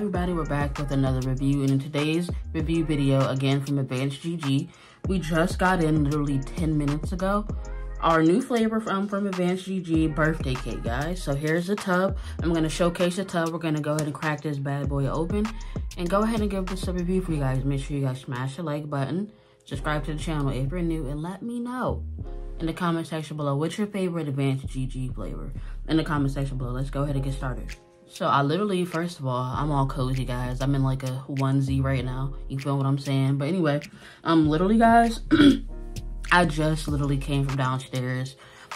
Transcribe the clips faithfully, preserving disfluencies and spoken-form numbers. everybody, we're back with another review, and in today's review video, again from Advanced G G, we just got in literally ten minutes ago, our new flavor from, from Advanced G G birthday cake, guys. So here's the tub. I'm going to showcase the tub. We're going to go ahead and crack this bad boy open and go ahead and give this a review for you guys. Make sure you guys smash the like button, subscribe to the channel if you're new, and let me know in the comment section below what's your favorite Advanced G G flavor. In the comment section below, let's go ahead and get started. So I literally, first of all, I'm all cozy, guys. I'm in like a onesie right now. You feel what I'm saying? But anyway, um, literally, guys, I just literally came from downstairs.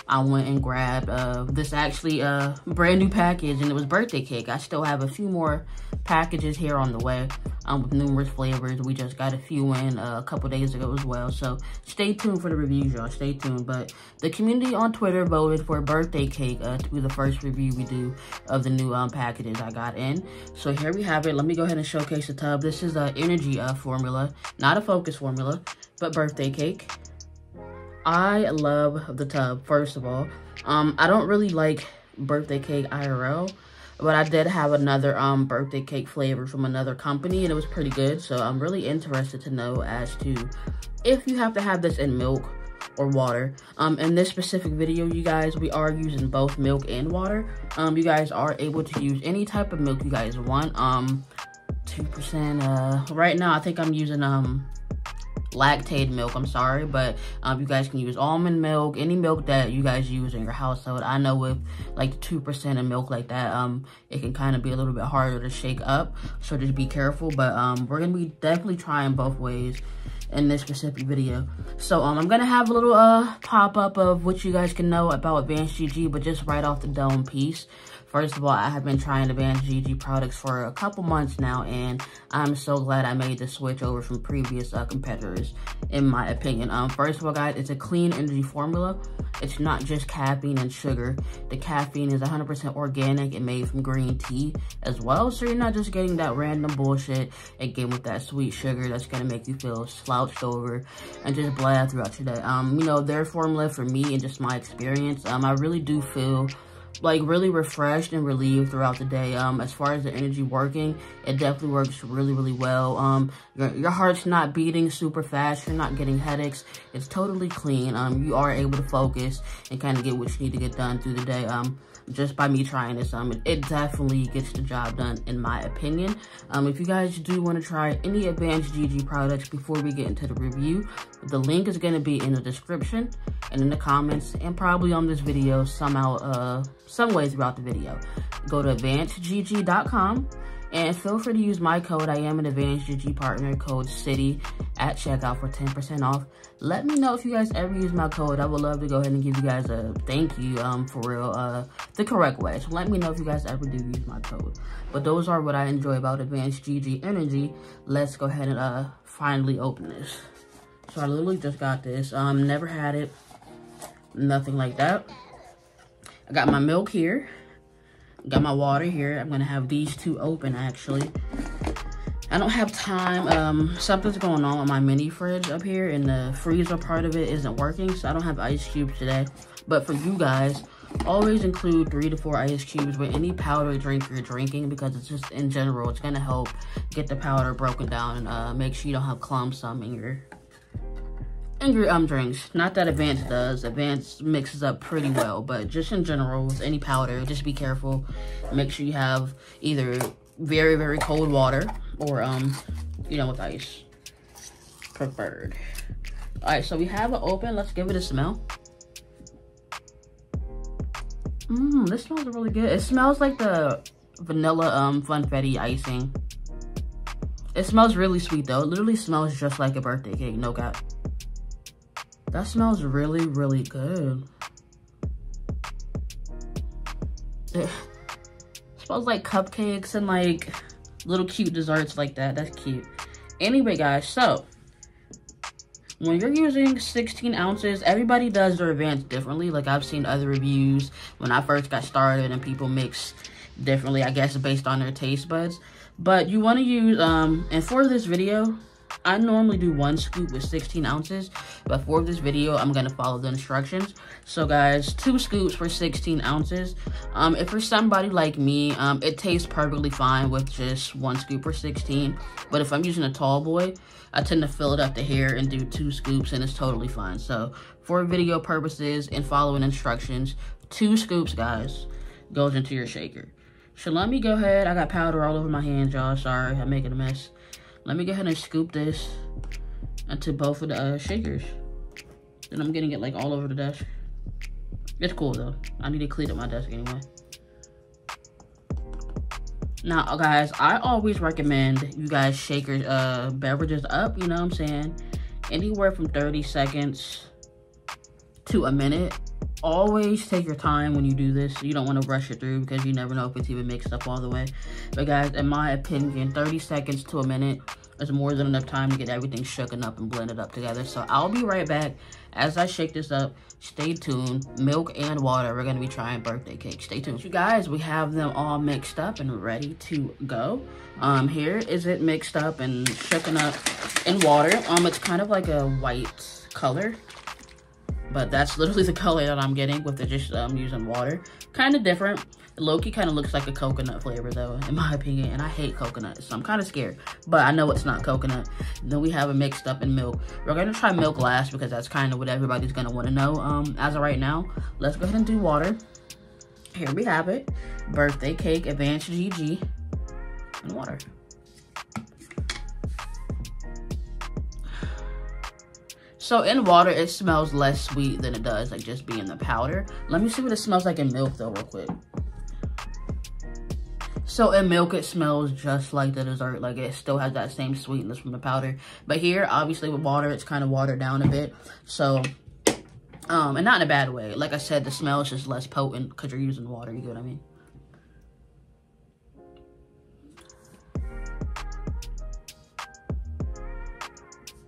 I went and grabbed uh, this actually uh, brand new package, and it was birthday cake. I still have a few more packages here on the way um, with numerous flavors. We just got a few in uh, a couple days ago as well. So stay tuned for the reviews, y'all. Stay tuned. But the community on Twitter voted for birthday cake uh, to be the first review we do of the new um, packages I got in. So here we have it. Let me go ahead and showcase the tub. This is an energy uh, formula, not a focus formula, but birthday cake. I love the tub, first of all. Um, I don't really like birthday cake I R L, but I did have another um birthday cake flavor from another company, and it was pretty good. So I'm really interested to know as to if you have to have this in milk or water. Um, in this specific video, you guys, we are using both milk and water. Um, you guys are able to use any type of milk you guys want. Um, two percent, uh, right now I think I'm using, um, Lactaid milk, I'm sorry, but um, you guys can use almond milk, any milk that you guys use in your household. I know with like two percent of milk like that, um, it can kind of be a little bit harder to shake up, so just be careful. But um, we're gonna be definitely trying both ways in this specific video. So um, I'm gonna have a little uh pop-up of what you guys can know about Advanced G G, but just right off the dome piece. First of all, I have been trying Advanced G G products for a couple months now, and I'm so glad I made the switch over from previous uh, competitors, in my opinion. Um, first of all, guys, it's a clean energy formula. It's not just caffeine and sugar. The caffeine is one hundred percent organic and made from green tea as well, so you're not just getting that random bullshit, again, with that sweet sugar that's gonna make you feel slouched over and just blah throughout your day. Um, you know, their formula, for me and just my experience, um, I really do feel like really refreshed and relieved throughout the day. Um, as far as the energy working, it definitely works really, really well. Um, your, your heart's not beating super fast. You're not getting headaches. It's totally clean. Um, you are able to focus and kind of get what you need to get done through the day. Um, just by me trying this, um, it, it definitely gets the job done, in my opinion. Um, if you guys do want to try any Advanced G G products before we get into the review, the link is going to be in the description and in the comments, and probably on this video somehow, uh, some ways throughout the video. Go to advanced G G dot com and feel free to use my code. I am an Advanced G G partner, code city at checkout for ten percent off. Let me know if you guys ever use my code. I would love to go ahead and give you guys a thank you, um, for real, uh, the correct way. So let me know if you guys ever do use my code. But those are what I enjoy about Advanced G G energy. Let's go ahead and, uh, finally open this. So I literally just got this. Um, never had it. Nothing like that. I got my milk here. Got my water here. I'm gonna have these two open, actually. I don't have time. Um, something's going on with my mini fridge up here, and the freezer part of it isn't working, so I don't have ice cubes today. But for you guys, always include three to four ice cubes with any powder drink you're drinking, because it's just, in general, it's gonna help get the powder broken down and uh, make sure you don't have clumps um, in your Angry um drinks. Not that Advanced does. Advanced mixes up pretty well, but just in general, with any powder, just be careful. Make sure you have either very, very cold water or um, you know, with ice preferred. All right, so we have it open. Let's give it a smell. Mmm, this smells really good. It smells like the vanilla um funfetti icing. It smells really sweet though. It literally smells just like a birthday cake. No cap. That smells really, really good. It smells like cupcakes and like little cute desserts like that. That's cute. Anyway, guys, so when you're using sixteen ounces, everybody does their Advanced differently. Like, I've seen other reviews when I first got started, and people mix differently, I guess, based on their taste buds. But you want to use, um, and for this video, I normally do one scoop with sixteen ounces, but for this video, I'm gonna follow the instructions. So guys, two scoops for sixteen ounces. Um, if for somebody like me, um, it tastes perfectly fine with just one scoop or sixteen, but if I'm using a tall boy, I tend to fill it up to here and do two scoops and it's totally fine. So for video purposes and following instructions, two scoops, guys, goes into your shaker. So let me go ahead, I got powder all over my hands, y'all, sorry, I'm making a mess. Let me go ahead and scoop this into both of the uh, shakers. Then I'm getting it like all over the desk. It's cool though. I need to clean up my desk anyway. Now guys, I always recommend you guys shake your uh, beverages up, you know what I'm saying? Anywhere from thirty seconds to a minute. Always take your time when you do this. You don't want to rush it through because you never know if it's even mixed up all the way. But guys, in my opinion, thirty seconds to a minute is more than enough time to get everything shooken up and blended up together. So I'll be right back as I shake this up. Stay tuned. Milk and water. We're going to be trying birthday cake. Stay tuned. You guys, we have them all mixed up and ready to go. Um, here is it mixed up and shooken up in water. Um, it's kind of like a white color. But that's literally the color that I'm getting with the just um, using water. Kind of different. Loki kind of looks like a coconut flavor though, in my opinion. And I hate coconut, so I'm kind of scared. But I know it's not coconut. Then we have it mixed up in milk. We're going to try milk last because that's kind of what everybody's going to want to know um, as of right now. Let's go ahead and do water. Here we have it. Birthday cake, Advanced G G, and water. So in water, it smells less sweet than it does, like just being the powder. Let me see what it smells like in milk though, real quick. So in milk, it smells just like the dessert. Like it still has that same sweetness from the powder. But here, obviously with water, it's kind of watered down a bit. So, um, and not in a bad way. Like I said, the smell is just less potent because you're using water, you get what I mean?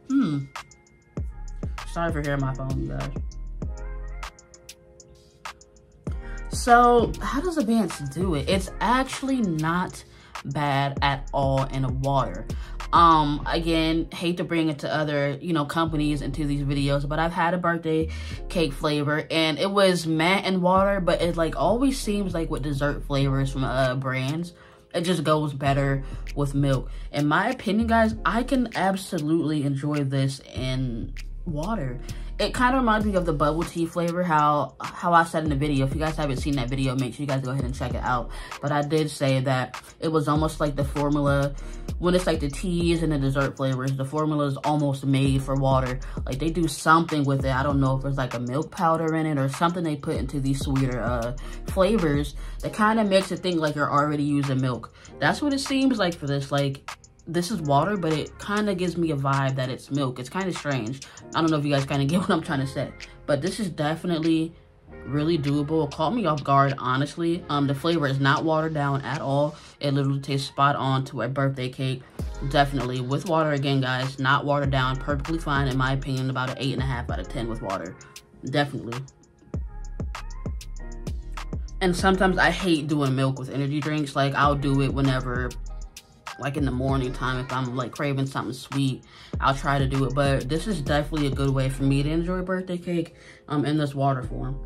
Hmm. Sorry for hearing my phone, you guys. So, how does Advanced do it? It's actually not bad at all in water. Um, again, hate to bring it to other, you know, companies and to these videos, but I've had a birthday cake flavor and it was matte and water, but it like always seems like with dessert flavors from uh, brands, it just goes better with milk. In my opinion, guys, I can absolutely enjoy this in water. It kind of reminds me of the bubble tea flavor, how how I said in the video. If you guys haven't seen that video, make sure you guys go ahead and check it out. But I did say that it was almost like the formula when it's like the teas and the dessert flavors, the formula is almost made for water. Like they do something with it. I don't know if it's like a milk powder in it or something they put into these sweeter uh flavors that kind of makes it think like you're already using milk. That's what it seems like for this. Like this is water, but it kind of gives me a vibe that it's milk. It's kind of strange. I don't know if you guys kind of get what I'm trying to say, but this is definitely really doable. It caught me off guard, honestly. Um, the flavor is not watered down at all. It literally tastes spot on to a birthday cake. Definitely with water again, guys, not watered down, perfectly fine. In my opinion, about an eight and a half out of ten with water. Definitely. And sometimes I hate doing milk with energy drinks. Like I'll do it whenever, like in the morning time, if I'm like craving something sweet, I'll try to do it. But this is definitely a good way for me to enjoy birthday cake um, in this water form.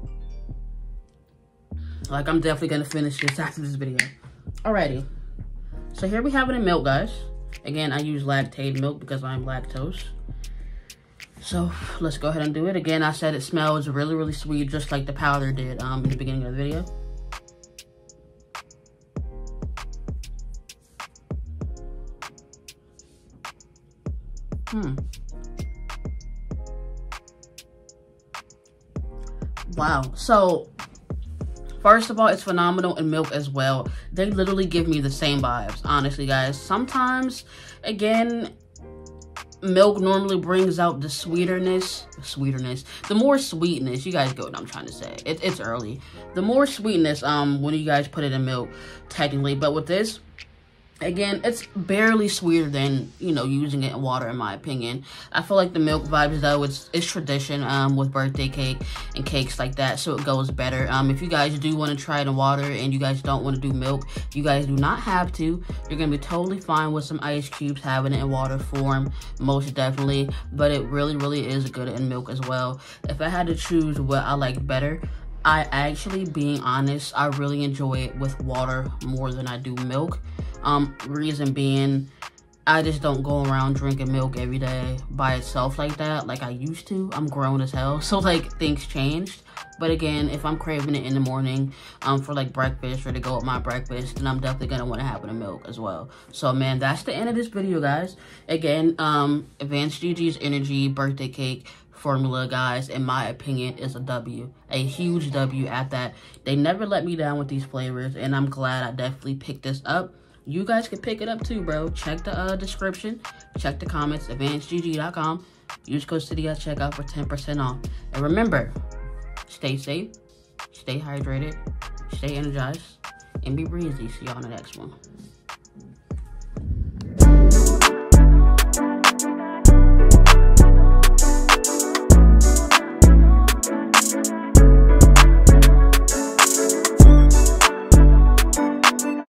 Like I'm definitely gonna finish this after this video. Alrighty, so here we have it in milk, guys. Again, I use Lactaid milk because I'm lactose. So let's go ahead and do it. Again, I said it smells really, really sweet, just like the powder did um, in the beginning of the video. Hmm. Wow. So, first of all, it's phenomenal in milk as well. They literally give me the same vibes, honestly, guys. Sometimes, again, milk normally brings out the sweeterness. Sweeterness. The more sweetness. You guys get what I'm trying to say. It, it's early. The more sweetness um, when you guys put it in milk, technically. But with this, Again, it's barely sweeter than, you know, using it in water, in my opinion. I feel like the milk vibes, though, it's, it's tradition um, with birthday cake and cakes like that, so it goes better. Um, if you guys do want to try it in water and you guys don't want to do milk, you guys do not have to. You're going to be totally fine with some ice cubes having it in water form, most definitely. But it really, really is good in milk as well. If I had to choose what I like better, I actually, being honest, I really enjoy it with water more than I do milk. Um, reason being, I just don't go around drinking milk every day by itself like that, like I used to. I'm grown as hell, so like things changed. But again, if I'm craving it in the morning um, for like breakfast or to go with my breakfast, then I'm definitely going to want to have it in milk as well. So, man, that's the end of this video, guys. Again, um, Advanced G G's Energy Birthday Cake Formula, guys, in my opinion, is a W. A huge W at that. They never let me down with these flavors, and I'm glad I definitely picked this up. You guys can pick it up too, bro. Check the uh, description. Check the comments. advanced G G dot com. Use code City at checkout for ten percent off. And remember, stay safe, stay hydrated, stay energized, and be breezy. See y'all in the next one.